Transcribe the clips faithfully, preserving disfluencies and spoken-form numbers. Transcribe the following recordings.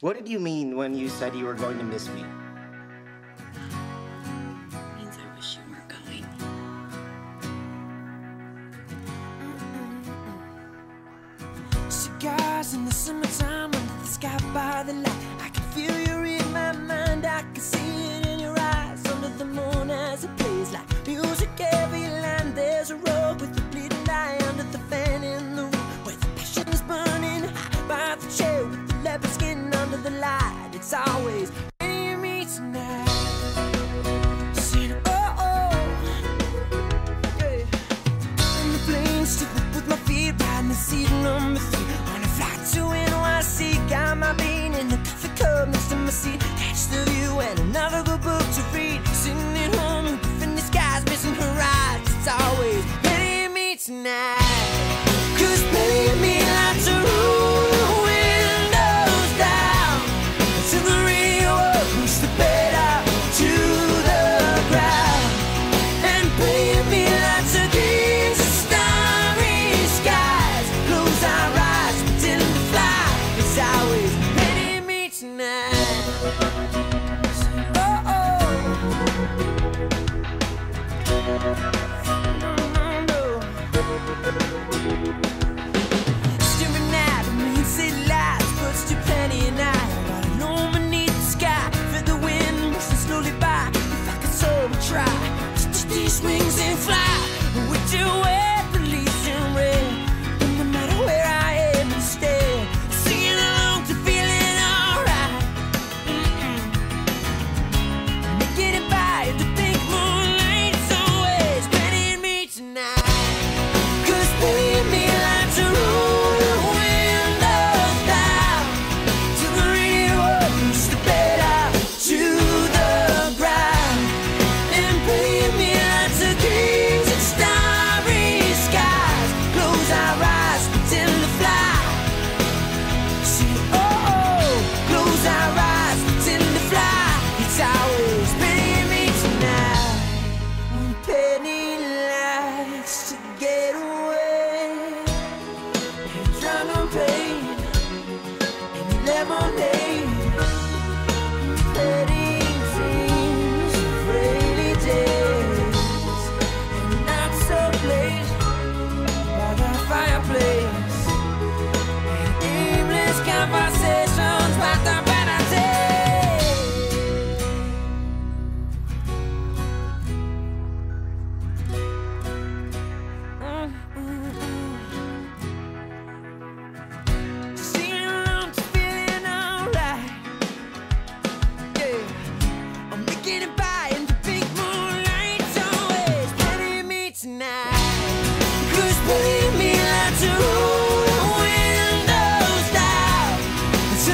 What did you mean when you said you were going to miss me? It means I wish you weren't going. Cigars in the summertime under the sky by the light. I can feel you in my mind. I can see it in your eyes under the moon as it plays like music. Every line there's a road with a bleeding eye under the fan in the room where the passion is burning high by the chair with the leopard skin. Under the light, it's always me and me tonight. Said, oh, oh, yeah. And the plane still with my feet riding the seat number three. On a flight to N Y C, got my bean in the coffee cup next to my seat. Catch the view and another good book to read. Sitting at home and gripping the skies, missing her rides. It's always me and me tonight. Cause me and me like to rule. Wings and fly with you wear police and red. And no matter where I am, instead singing along to feeling alright. mm -mm. Making it by the big moonlight's always spending me tonight. Cause baby and me like to roll the windows down till the real world moves the bed out to the ground. And baby and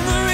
me to